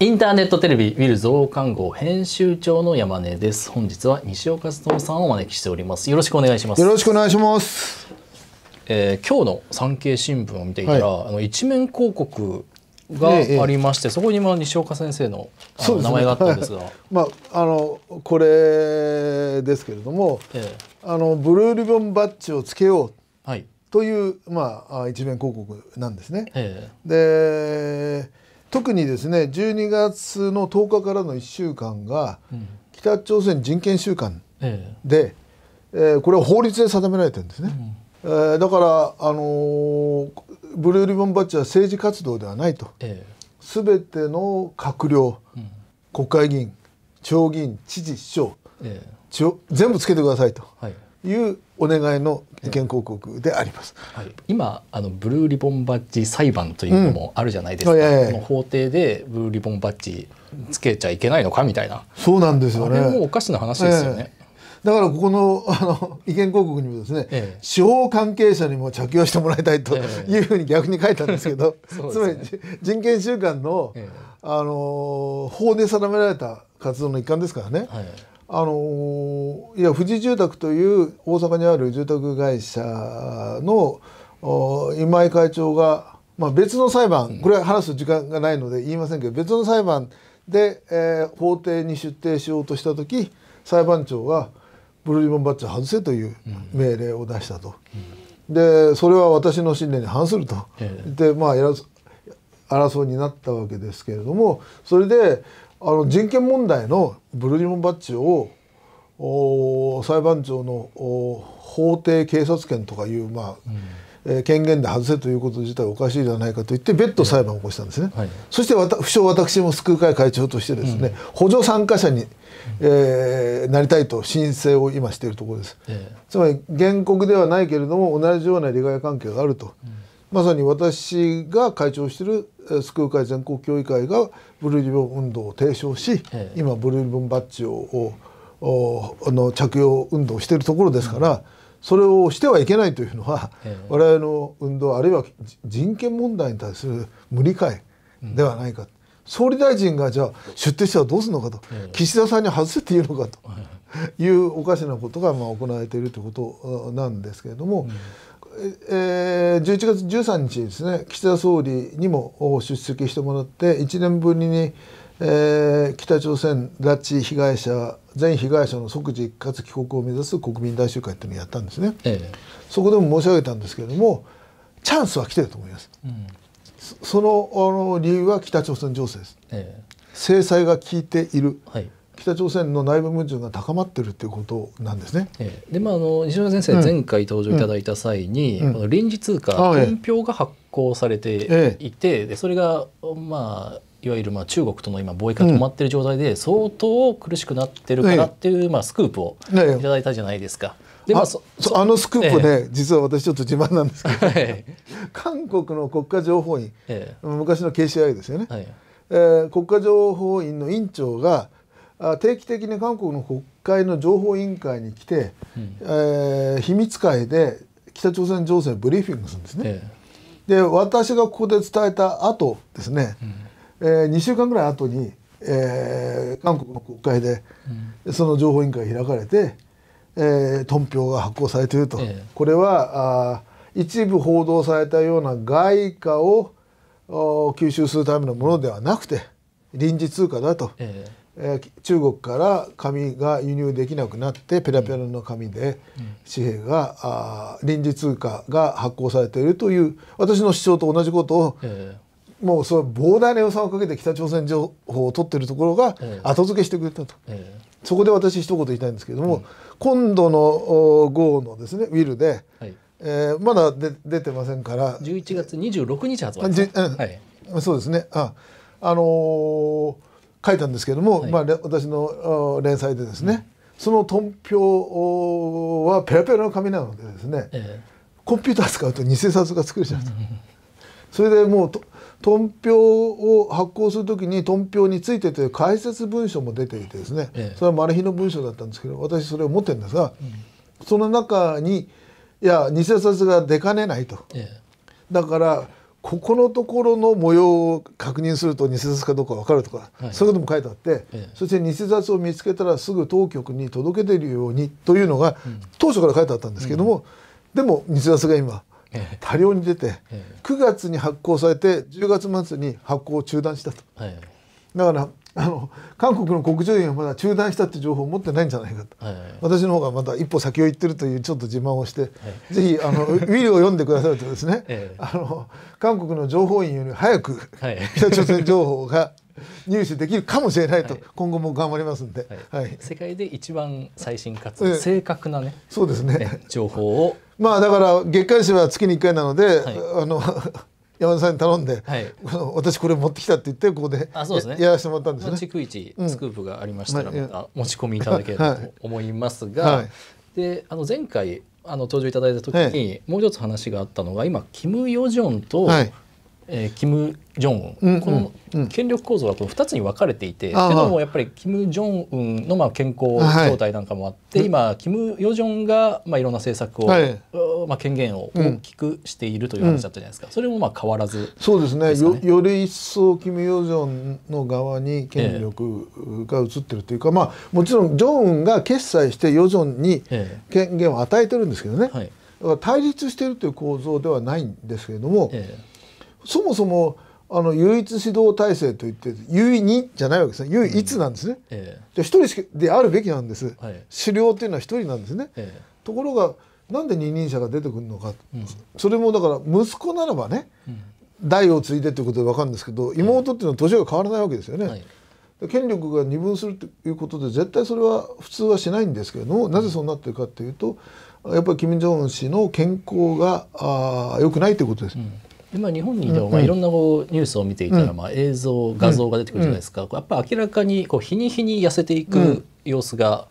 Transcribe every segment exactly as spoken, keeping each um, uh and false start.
インターネットテレビウィル増刊号編集長の山根です。本日は西尾一友さんをお招きしております。よろしくお願いします。よろしくお願いします。えー、今日の産経新聞を見ていたら、はい、あの一面広告がありまして、ええ、そこに今西岡先生の、あの名前があったんですが、はい、まああのこれですけれども、ええ、あのブルーリボンバッジをつけようという、はい、まあ一面広告なんですね。ええ、で特にですねじゅうにがつのとおかからのいっしゅうかんが北朝鮮人権週間で、えー、これは法律で定められてるんですね、うんえー、だから、あのー、ブルーリボンバッジは政治活動ではないと、えー、全ての閣僚、うん、国会議員、地方議員、知事、市長、えー、全部つけてくださいというお願いの意見広告であります。はい、今あのブルーリボンバッジ裁判というのもあるじゃないですか。この法廷でブルーリボンバッジつけちゃいけないのかみたいな。そうなんですよね。あれもおかしな話ですよね。ええ、だからここのあの意見広告にもですね、ええ、司法関係者にも着用してもらいたいというふうに逆に書いたんですけど、ええ、そうですね、つまり人権週間の、ええ、あの法で定められた活動の一環ですからね。はい、あのいや富士住宅という大阪にある住宅会社の今井会長が、まあ、別の裁判、これは話す時間がないので言いませんけど、別の裁判で、えー、法廷に出廷しようとした時、裁判長がブルーリボンバッジを外せという命令を出したと、うん、でそれは私の信念に反すると、うん、で、まあ、争いになったわけですけれども、それであの人権問題のブルーリボンバッジを裁判長の法廷警察権とかいう、まあうんえー、権限で外せということ自体おかしいじゃないかと言って別途裁判を起こしたんですね。はい、そして不詳私も救う会会長としてですね、うん、補助参加者に、えー、なりたいと申請を今しているところです。うん、つまり原告ではないけれども同じような利害関係があると。うん、まさに私が会長している救う会全国協議会がブルーリボン運動を提唱し、今ブルーリボンバッジをあの着用運動をしているところですから、それをしてはいけないというのは我々の運動、あるいは人権問題に対する無理解ではないか、総理大臣がじゃあ出廷したらどうするのかと、岸田さんに外せって言うのかというおかしなことがまあ行われているということなんですけれども。えー、じゅういちがつじゅうさんにちにですね、岸田総理にも出席してもらって、いちねんぶりに、えー、北朝鮮拉致被害者全被害者の即時かつ帰国を目指す国民大集会というのをやったんですね。ええ、そこでも申し上げたんですけれども、チャンスは来てると思います。うん、そ, そ の, あの理由は北朝鮮情勢です。ええ、制裁が効いている。はい、北朝鮮の内部矛盾が高まっているということなんですね。えー、で、まあ、あの西村先生、うん、前回登場いただいた際に、うん、この臨時通貨天平が発行されていて、えー、でそれが、まあ、いわゆるまあ中国との今貿易が止まっている状態で相当苦しくなってるからっていう、えー、まあ、スクープをいただいたじゃないですか。で、まあ、そそあのスクープね、えー、実は私ちょっと自慢なんですけど、えー、韓国の国家情報院、えー、昔の ケーシーアイ ですよね。はい、えー、国家情報院の院長が定期的に韓国の国会の情報委員会に来て、うん、えー、秘密会で北朝鮮情勢ブリーフィングするんですね。ええ、で私がここで伝えた後ですね、うん、えー、にしゅうかんぐらい後に、えー、韓国の国会で、うん、その情報委員会が開かれて、えー、トンピョが発行されていると、ええ、これはあ一部報道されたような外貨を吸収するためのものではなくて臨時通貨だと。ええ、中国から紙が輸入できなくなってペラペラの紙で紙幣が、うん、臨時通貨が発行されているという私の主張と同じことを、えー、もうそれ膨大な予算をかけて北朝鮮情報を取っているところが後付けしてくれたと、えーえー、そこで私一言言いたいんですけれども、うん、今度の号のですねウィルで、はい、えー、まだで出てませんから、じゅういちがつにじゅうろくにち発売ですね。はい、そうですね。あ、あのー書いたんですけども、はい、まあ私の連載でですね、うん、そのトンピョはペラペラの紙なのでですね、えー、コンピューター使うと偽札が作れちゃうと、うん、それでもうとトンピョを発行するときにトンピョについてという解説文書も出ていてですね、えー、それはマル秘の文書だったんですけど、私それを持ってるんですが、うん、その中にいや偽札が出かねないと、えー、だからここのところの模様を確認すると偽札かどうか分かるとか、はい、そういうことも書いてあって、ええ、そして偽札を見つけたらすぐ当局に届け出るようにというのが当初から書いてあったんですけども、うん、でも偽札が今多量に出て、ええ、くがつに発行されてじゅうがつ末に発行を中断したと。はい、だからあの韓国の国情院はまだ中断したって情報を持ってないんじゃないかと、私の方がまだ一歩先を行ってるというちょっと自慢をして、はい、ぜひあのウィルを読んでくださるとですね、ええ、あの韓国の情報院より早く北朝鮮情報が入手できるかもしれないと、はい、今後も頑張りますんで、世界で一番最新かつ正確なね、そうですね、情報をまあだから月刊誌は月にいっかいなので、はい、あの山田さんに頼んで、はい、私これ持ってきたって言ってここでやらせてもらったんですね。逐一スクープがありましたらまた持ち込みいただければと思いますが、であの前回あの登場いただいた時にもう一つ話があったのが、今キム・ヨジョンと、はいえー、キム・ジョンウン、この権力構造がこのふたつに分かれていて、けどもやっぱりキム・ジョンウンのまあ健康状態なんかもあって、はい、今キム・ヨジョンがまあいろんな政策を、はい、まあ権限を大きくしているという話だったじゃないですか、うん、それもまあ変わらず、ね、そうですね、よ、より一層キム・ヨジョンの側に権力が移ってるというか、えー、まあもちろんジョンウンが決裁してヨジョンに権限を与えてるんですけどね、はい、だから対立しているという構造ではないんですけれども。えーそもそもあの唯一指導体制といって唯二じゃないわけですね、唯一なんですね、うんえー、で一人であるべきなんです、はい、首領というのは一人なんですね、えー、ところがなんで二人者が出てくるのか、うん、それもだから息子ならばね、うん、代を継いでということで分かるんですけど、妹っていうのは年が変わらないわけですよね、はい、で権力が二分するということで絶対それは普通はしないんですけれども、なぜそうなってるかというとやっぱり金正恩氏の健康があ良くないということです。うん、今日本にいてもまあいろんなこうニュースを見ていたらまあ映像画像が出てくるじゃないですか。やっぱ明らかにこう日に日に痩せていく様子が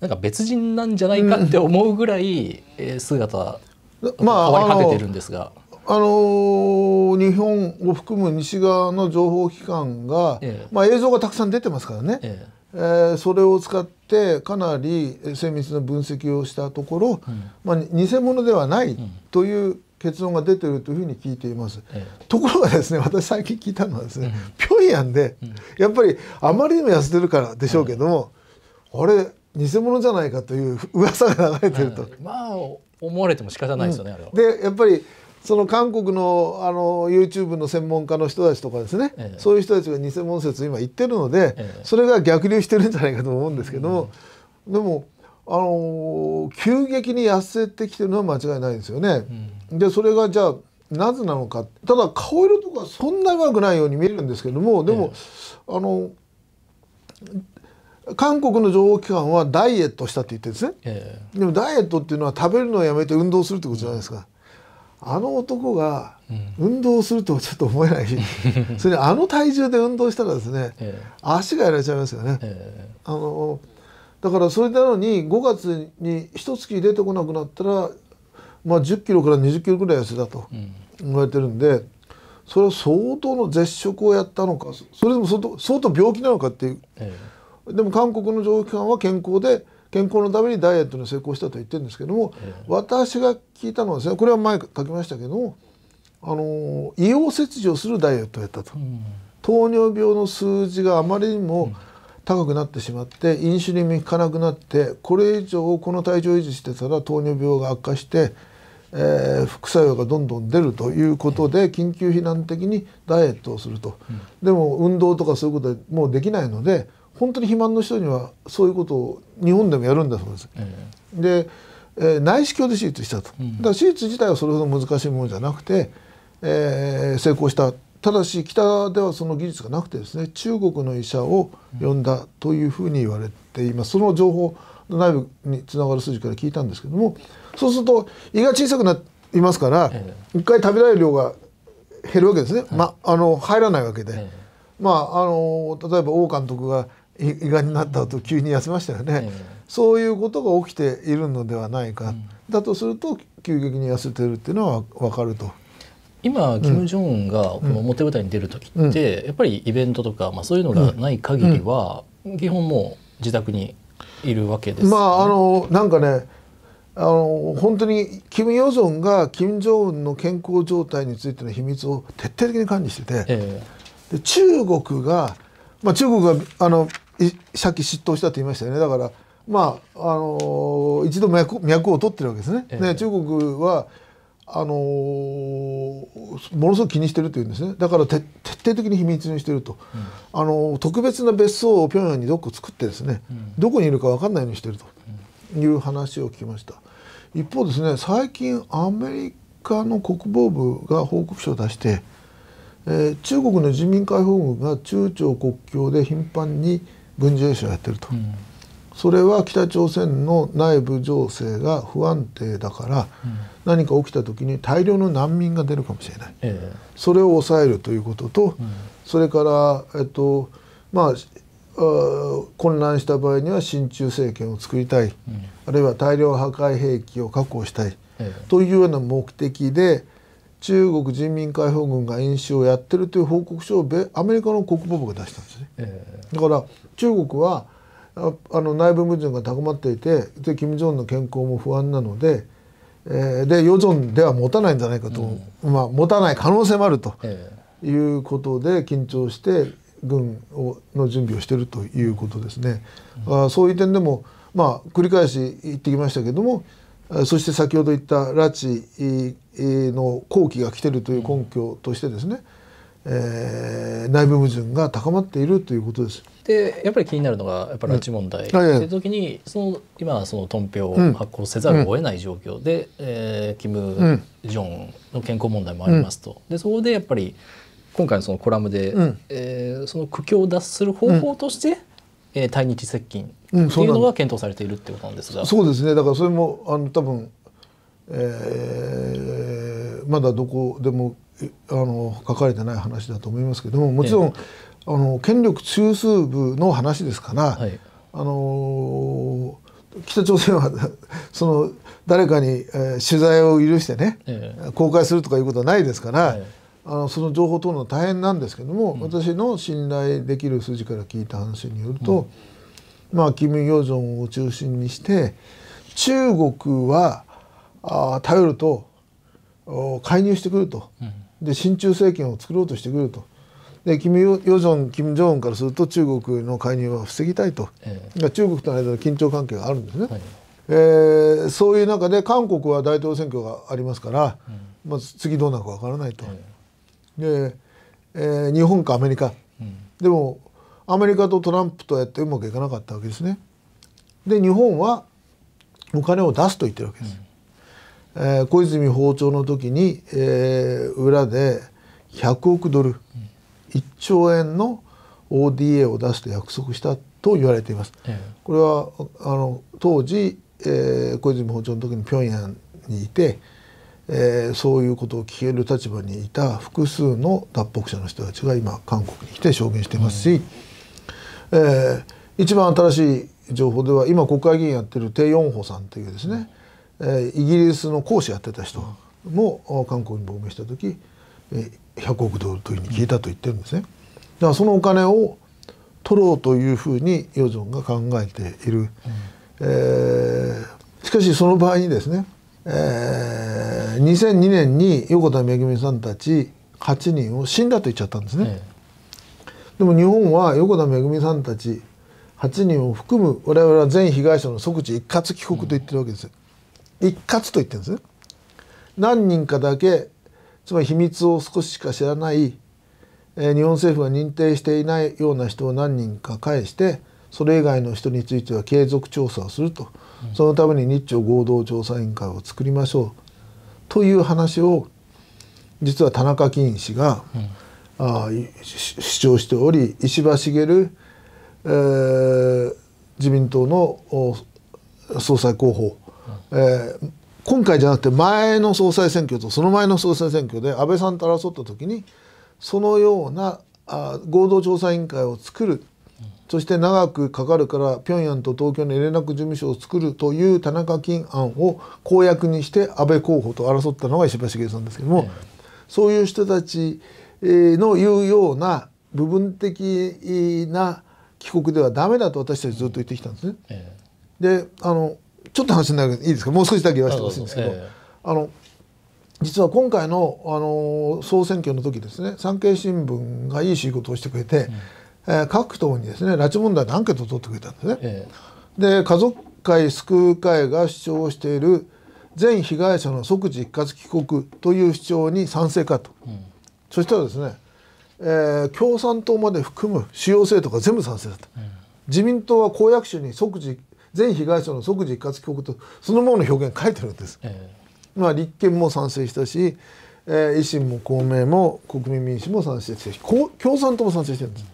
なんか別人なんじゃないかって思うぐらい姿変わり果ててるんですが、あの日本を含む西側の情報機関がまあ映像がたくさん出てますからね、ええ、それを使ってかなり精密な分析をしたところ、まあ偽物ではないという結論が出ているというふうに聞いています。ええ、ところがですね、私最近聞いたのはですね、うん、平壌でやっぱりあまりにも痩せてるからでしょうけども、うん、あれ偽物じゃないかという噂が流れてると、うん、まあ思われても仕方ないですよね、うん、あれは。でやっぱりその韓国のあの ユーチューブ の専門家の人たちとかですね、ええ、そういう人たちが偽物説を今言ってるので、ええ、それが逆流してるんじゃないかと思うんですけども、うん、でもあの急激に痩せてきてるのは間違いないですよね。うん、でそれがじゃあなぜなのか、ただ顔色とかそんなに悪くないように見えるんですけども、でも、えー、あの韓国の情報機関はダイエットしたって言ってるんですね、えー、でもダイエットっていうのは食べるのをやめて運動するってことじゃないですか。うん、あの男が運動するとはちょっと思えないし、うん、それにあの体重で運動したらですね、えー、足がやられちゃいますよね。えー、あのだからそれなのにごがつに一月出てこなくなったら、まあ、じゅっキロからにじゅっキロぐらい痩せたと言われてるんで、うん、それは相当の絶食をやったのか、それでも相当、相当病気なのかっていう、ええ、でも韓国の情報機関は健康で健康のためにダイエットに成功したと言ってるんですけども、ええ、私が聞いたのはですね、これは前書きましたけども、あの胃を切除するダイエットをやったと、うん、糖尿病の数字があまりにも、うん、高くなってしまってインシュリンも効かなくなって、これ以上この体重を維持してたら糖尿病が悪化して、えー、副作用がどんどん出るということで緊急避難的にダイエットをすると、うん、でも運動とかそういうことはもうできないので、本当に肥満の人にはそういうことを日本でもやるんだそうです。うん、で、えー、内視鏡で手術したと。だから手術自体はそれほど難しいものじゃなくて、えー、成功した。ただし北ではその技術がなくてですね、中国の医者を呼んだというふうに言われています。その情報の内部につながる筋から聞いたんですけども、そうすると胃が小さくなりますからいっかい食べられる量が減るわけですね、はい、まあの入らないわけで、はい、まあ、あの例えば王監督が胃がんになった後急に痩せましたよね、はい、そういうことが起きているのではないか、うん、だとすると急激に痩せてるっていうのは分かると。今金正恩がこの表舞台に出る時って、うん、やっぱりイベントとか、まあ、そういうのがない限りは、うん、基本もう自宅にいるわけです、ね。まああのなんかね、あの本当にキム・ヨジョンが金正恩の健康状態についての秘密を徹底的に管理してて、えー、で中国が、まあ、中国があのさっき嫉妬したと言いましたよね。だから、まあ、あの一度 脈, 脈を取ってるわけですね。えー、で中国はあのものすごく気にしてるというんですね。だから徹底的に秘密にしてると、うん、あの特別な別荘を平壌にどこ作ってですね、うん、どこにいるか分かんないようにしてるという話を聞きました。一方ですね、最近アメリカの国防部が報告書を出して、えー、中国の人民解放軍が中朝国境で頻繁に軍事演習をやってると、うん、それは北朝鮮の内部情勢が不安定だから、うん、何か起きた時に大量の難民が出るかもしれない、えー、それを抑えるということと、うん、それから、えっとまあ混乱した場合には親中政権を作りたい、うん、あるいは大量破壊兵器を確保したい、ええというような目的で中国人民解放軍が演習をやってるという報告書をアメリカの国防部が出したんですね。ええ、だから中国はあの内部矛盾が高まっていて、で金正恩の健康も不安なので、えー、でヨジョンでは持たないんじゃないかと、うん、まあ持たない可能性もあるということで緊張して軍をの準備をしているということですね。うん、あそういう点でも、まあ、繰り返し言ってきましたけども、そして先ほど言った拉致の後期が来ているという根拠としてですね、うんえー、内部矛盾が高まっているということです。でやっぱり気になるのがやっぱ拉致問題という時に、その今はそのトンペを発行せざるを得ない状況で、うんえー、キム・ジョンの健康問題もありますと。でそこでやっぱり今回のそのコラムで、うんえー、その苦境を脱する方法として、うんえー、対日接近というのが検討されているということなんですが、うん、そうですね。だからそれもあの多分、えー、まだどこでもあの書かれてない話だと思いますけども、もちろん、えー、あの権力中枢部の話ですから、はい、あの北朝鮮はその誰かに、えー、取材を許してね、えー、公開するとかいうことはないですから。はいあのその情報を取るのは大変なんですけども、うん、私の信頼できる筋から聞いた話によると、うん、まあキム・ヨジョンを中心にして中国はあ頼ると介入してくると、うん、で親中政権を作ろうとしてくると。でキム・ヨジョン金正恩からすると中国の介入は防ぎたいと、えー、中国との間の緊張関係があるんですね。はいえー、そういう中で韓国は大統領選挙がありますから、うん、まあ次どうなるかわからないと。はいでえー、日本かアメリカ、うん、でもアメリカとトランプとやってうまくいかなかったわけですね。で日本はお金を出すと言ってるわけです。うんえー、小泉訪朝の時に、えー、裏でひゃくおくドル、うん、いっちょうえんの オーディーエー を出すと約束したと言われています。うん、これはあの当時、えー、小泉訪朝の時に平壌にいて。えー、そういうことを聞ける立場にいた複数の脱北者の人たちが今韓国に来て証言していますし、うんえー、一番新しい情報では今国会議員やってるテ・ヨンホさんというですね、えー、イギリスの講師やってた人も韓国に亡命した時、えー、ひゃくおくドルというふうに聞いたと言ってるんですね。だからそのお金を取ろうというふうにヨジョンが考えている。うんえー、しかしその場合にですねえー、にせんにねんに横田めぐみさんたちはちにんを死んだと言っちゃったんですね。えー、でも日本は横田めぐみさんたちはちにんを含む我々は全被害者の即時一括帰国と言ってるわけですよ。うん、一括と言ってるんですね。何人かだけつまり秘密を少ししか知らない、えー、日本政府が認定していないような人を何人か返してそれ以外の人については継続調査をすると。そのために日朝合同調査委員会を作りましょうという話を実は田中議員氏が、うん、あ主張しており、石破茂、えー、自民党の総裁候補、うんえー、今回じゃなくて前の総裁選挙とその前の総裁選挙で安倍さんと争った時にそのようなあ合同調査委員会を作る。そして長くかかるから平壌と東京に連絡事務所を作るという田中金案を公約にして安倍候補と争ったのが石破茂さんですけども、えー、そういう人たちの言うような部分的な帰国ではダメだと私たちずっと言ってきたんですね。えー、であのちょっと話になるいいですか、もう少しだけ言わせてほしいんですけど、えー、あの実は今回 の, あの総選挙の時ですね、産経新聞がいい仕事をしてくれて、うん、えー、各党にですね拉致問題でアンケートを取ってくれたんですね。えー、で家族会救う会が主張している全被害者の即時一括帰国という主張に賛成かと、うん、そしたらですね、えー、共産党まで含む主要政党が全部賛成だった、うん、自民党は公約書に即時全被害者の即時一括帰国とそのものの表現書いてるんです、えー、まあ立憲も賛成したし、えー、維新も公明も国民民主も賛成してるし、共産党も賛成してるんです、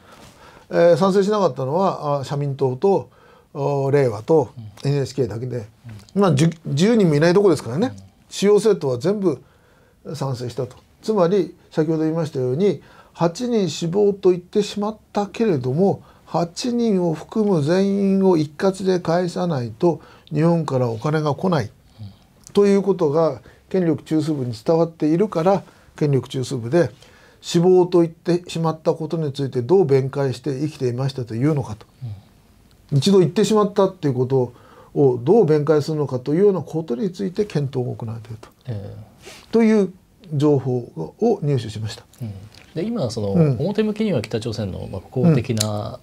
うん、えー、賛成しなかったのは社民党と令和と エヌエイチケー だけで、まあ 10, じゅうにんもいないとこですからね、主要政党は全部賛成したと。つまり先ほど言いましたようにはちにん死亡と言ってしまったけれども、はちにんを含む全員を一括で返さないと日本からお金が来ないということが権力中枢部に伝わっているから、権力中枢部で死亡と言ってしまったことについてどう弁解して生きていましたというのかと。一度言ってしまったっていうことをどう弁解するのかというようなことについて検討が行われていると、えー、という情報を入手しました。うん、で今その、うん、表向きには北朝鮮の公的な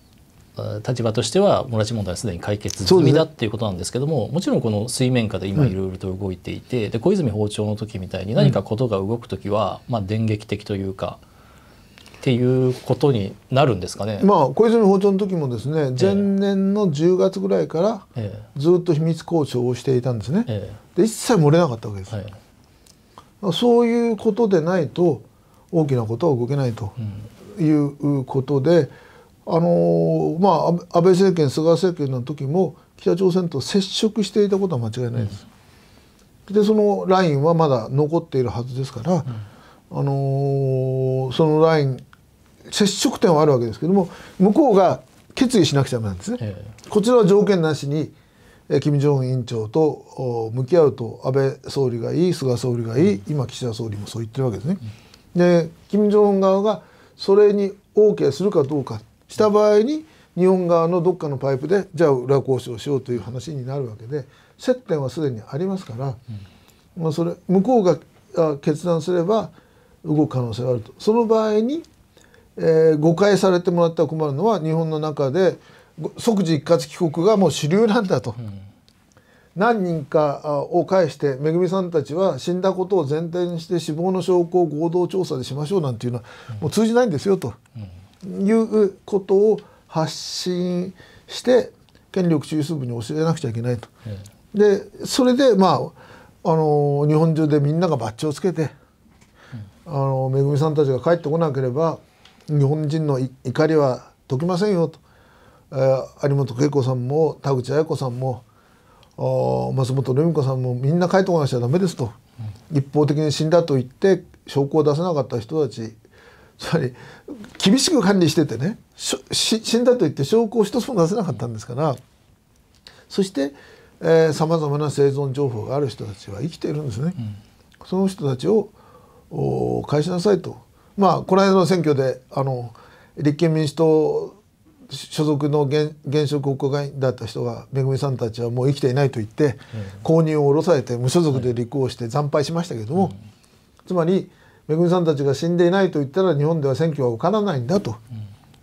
立場としては、うん、拉致問題はすでに解決済みだっていうことなんですけども、もちろんこの水面下で今いろいろと動いていて、うん、で小泉訪朝の時みたいに何かことが動く時は、うん、まあ電撃的というか。っていうことになるんですかね。まあ小泉訪朝の時もですね、前年のじゅうがつぐらいからずっと秘密交渉をしていたんですね。ええ、で一切漏れなかったわけです。はい、そういうことでないと大きなことは動けないということで、うん、あのまあ安倍政権菅政権の時も北朝鮮と接触していたことは間違いないです。うん、でそのラインはまだ残っているはずですから、うん、あのそのライン接触点はあるわけですけども、向こうが決議しなくちゃなんですね。えー、こちらは条件なしに金正恩委員長と向き合うと安倍総理がいい、菅総理がいい、うん、今岸田総理もそう言ってるわけですね。うん、で金正恩側がそれに オーケー するかどうかした場合に、日本側のどっかのパイプでじゃあ裏交渉しようという話になるわけで、接点はすでにありますから、うん、まあそれ向こうが決断すれば動く可能性があると。その場合にえー、誤解されてもらったら困るのは、日本の中で即時一括帰国がもう主流なんだと、うん、何人かを介してめぐみさんたちは死んだことを前提にして死亡の証拠を合同調査でしましょうなんていうのはもう通じないんですよと、うん、いうことを発信して権力中枢部に教えなくちゃいけないと。うん、でそれでまあ、あのー、日本中でみんながバッジをつけて、うん、あのー、めぐみさんたちが帰ってこなければ日本人の怒りは解きませんよと、えー、有本恵子さんも田口八重子さんも松本留美子さんもみんな帰ってこなくちゃダメですと、うん、一方的に死んだと言って証拠を出せなかった人たち、つまり厳しく管理しててね、しし死んだと言って証拠を一つも出せなかったんですから、うん、そしてさまざまな生存情報がある人たちは生きているんですね。うん、その人たちを返しなさいと。まあ、この間の選挙であの立憲民主党所属の 現, 現職国会議員だった人がめぐみさんたちはもう生きていないと言って、うん、公認を下ろされて無所属で立候補して惨敗しましたけれども、はい、つまりめぐみさんたちが死んでいないと言ったら日本では選挙は受からないんだと、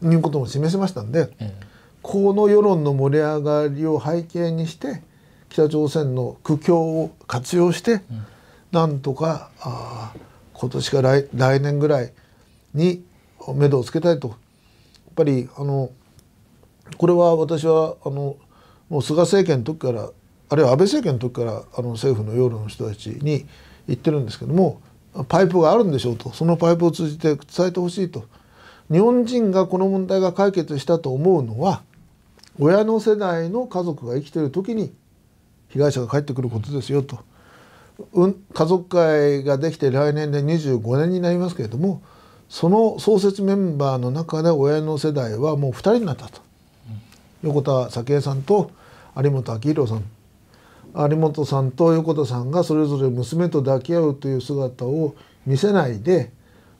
うん、いうことも示しましたんで、うん、この世論の盛り上がりを背景にして北朝鮮の苦境を活用して、うん、なんとかあ今年か 来, 来年ぐらいに目処をつけたいと。やっぱりあのこれは私はあのもう菅政権の時からあるいは安倍政権の時からあの政府の世論の人たちに言ってるんですけども、パイプがあるんでしょうと、そのパイプを通じて伝えてほしいと。日本人がこの問題が解決したと思うのは、親の世代の家族が生きている時に被害者が帰ってくることですよと。うん、家族会ができて来年でにじゅうごねんになりますけれども、その創設メンバーの中で親の世代はもうふたりになったと、うん、横田早紀江さんと有本明弘さん、有本さんと横田さんがそれぞれ娘と抱き合うという姿を見せないで、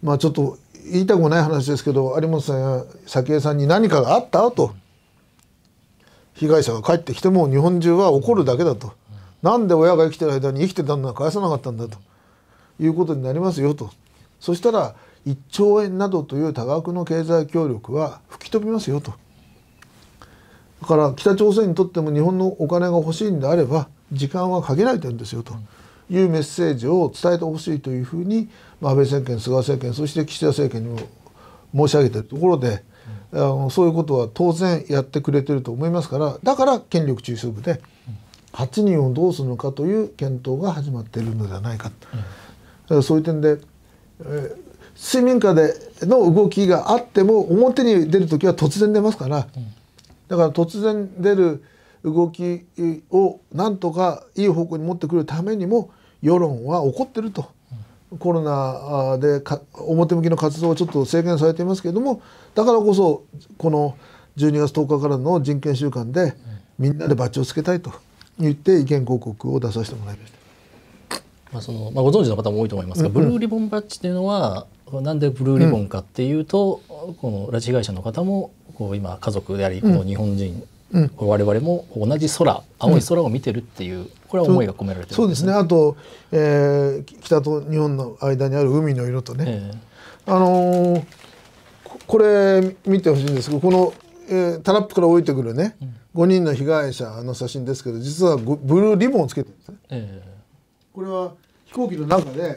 まあちょっと言いたくもない話ですけど、有本さんや早紀江さんに何かがあったと、被害者が帰ってきても日本中は怒るだけだと、うん、なんで親が生きてる間に生きてたのは返さなかったんだということになりますよと。そしたらいっちょうえんなどという多額の経済協力は吹き飛びますよと。だから北朝鮮にとっても日本のお金が欲しいんであれば時間は限られてるんですよというメッセージを伝えてほしいというふうに安倍政権、菅政権、そして岸田政権にも申し上げているところで、あのそういうことは当然やってくれてると思いますから、だから権力中枢部ではちにんをどうするのかという検討が始まっているのではないかと。そういう点で、えー、水面下での動きがあっても表に出る時は突然出ますから、だから突然出る動きをなんとかいい方向に持ってくるためにも世論は怒ってると。コロナでか表向きの活動をちょっと制限されていますけれども、だからこそこのじゅうにがつとおかからの人権週間でみんなでバッジをつけたいと言って意見広告を出させてもらいました。まあそのまあ、ご存知の方も多いと思いますが、うん、うん、ブルーリボンバッジというのはなんでブルーリボンかっていうと、うん、この拉致被害者の方もこう今家族であり、この日本人、うん、こ我々も同じ空、青い空を見てるっていう、うん、これは思いが込められてるんですね。そうですね。あと、えー、北と日本の間にある海の色とね、えー、あのー、これ見てほしいんですけど、この、えー、タラップから降りてくるね、うん、ごにんの被害者の写真ですけど、実はブルーリボンをつけてるんですね。えー、これは飛行機の中で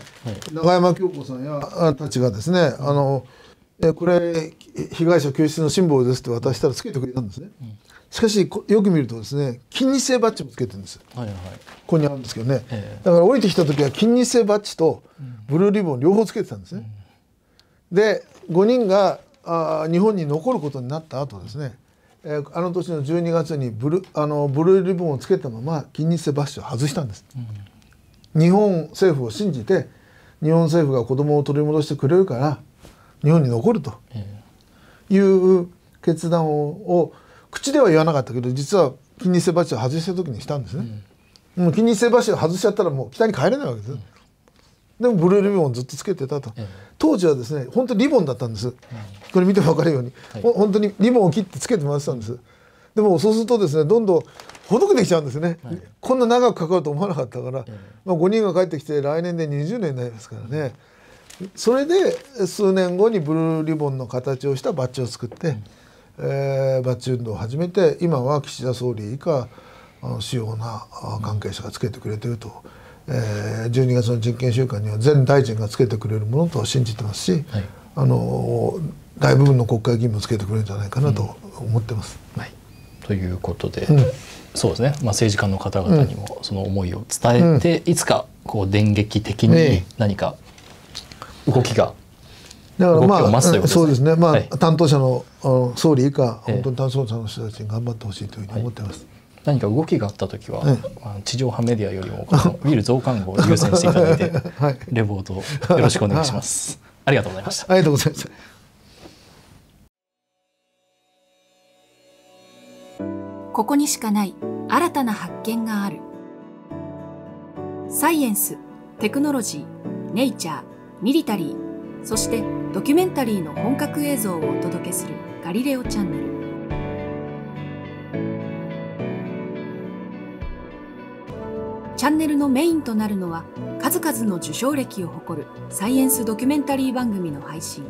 永山京子さんやたちがですね、あのえこれ被害者救出のシンボルですって渡したらつけてくれたんですね。しかしよく見るとですね、金日成バッジもつけてるんです。はいはい、ここにあるんですけどね。えー、だから降りてきた時は金日成バッジとブルーリボン両方つけてたんですね。うん、でごにんがあ日本に残ることになった後ですね、えー、あの年のじゅうにがつにブルあのブルーリボンをつけたまま金日成バッジを外したんです。うん、日本政府を信じて、日本政府が子どもを取り戻してくれるから日本に残るという決断 を, を口では言わなかったけど、実は金日成バッジを外した時にしたんですね。うん、もう金日成バッジを外しちゃったらもう北に帰れないわけです。うん、でもブルーリボンをずっとつけてたと。うん、当時はですね、本当にリボンだったんです。うん、これ見ても分かるように、はい、本当にリボンを切ってつけてもらってたんです。でもそうするとですね、どんどんほどけてきちゃうんですね。はい、こんな長くかかると思わなかったから、まあ、ごにんが帰ってきて来年でにじゅうねんになりますからね。それで数年後にブルーリボンの形をしたバッジを作って、うん、えー、バッジ運動を始めて、今は岸田総理以下あの主要な関係者がつけてくれていると、うん、えー、じゅうにがつの人権週間には全大臣がつけてくれるものと信じてますし、はい、あの大部分の国会議員もつけてくれるんじゃないかなと思ってます。うん、はい、ということで、うん、そうですね、まあ、政治家の方々にもその思いを伝えて、うん、いつかこう電撃的に何か動きがだからまあそうですね、まあ、はい、担当者の総理以下本当に担当者の人たちに頑張ってほしいというふうに思ってます。はい、何か動きがあった時は、はい、まあ、地上波メディアよりもビル増刊号を優先していただいてはい、レポートよろしくお願いします。ありがとうございました。ありがとうございました。ここにしかない新たな発見がある。サイエンス、テクノロジー、ネイチャー、ミリタリー、そしてドキュメンタリーの本格映像をお届けするガリレオチャンネル。チャンネルのメインとなるのは、数々の受賞歴を誇るサイエンスドキュメンタリー番組の配信。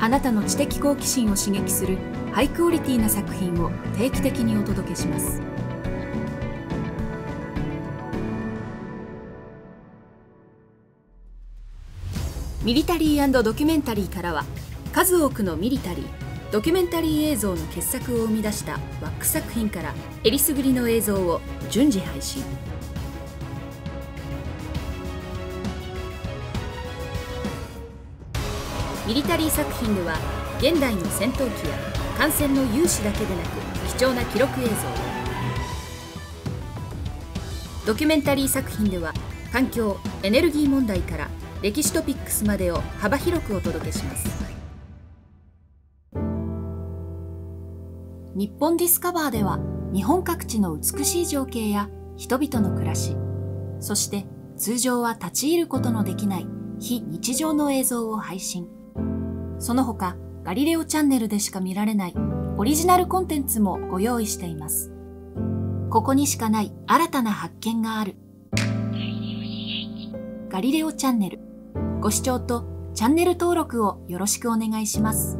あなたの知的好奇心を刺激するハイクオリティな作品を定期的にお届けします。ミリタリー&ドキュメンタリーからは、数多くのミリタリー、ドキュメンタリー映像の傑作を生み出したワック作品からえりすぐりの映像を順次配信。ミリタリー作品では現代の戦闘機や艦船の有志だけでなく貴重な記録映像、ドキュメンタリー作品では環境・エネルギー問題から歴史トピックスまでを幅広くお届けします。日本ディスカバーでは日本各地の美しい情景や人々の暮らし、そして通常は立ち入ることのできない非日常の映像を配信。その他、ガリレオチャンネルでしか見られないオリジナルコンテンツもご用意しています。ここにしかない新たな発見がある。ガリレオチャンネル、ご視聴とチャンネル登録をよろしくお願いします。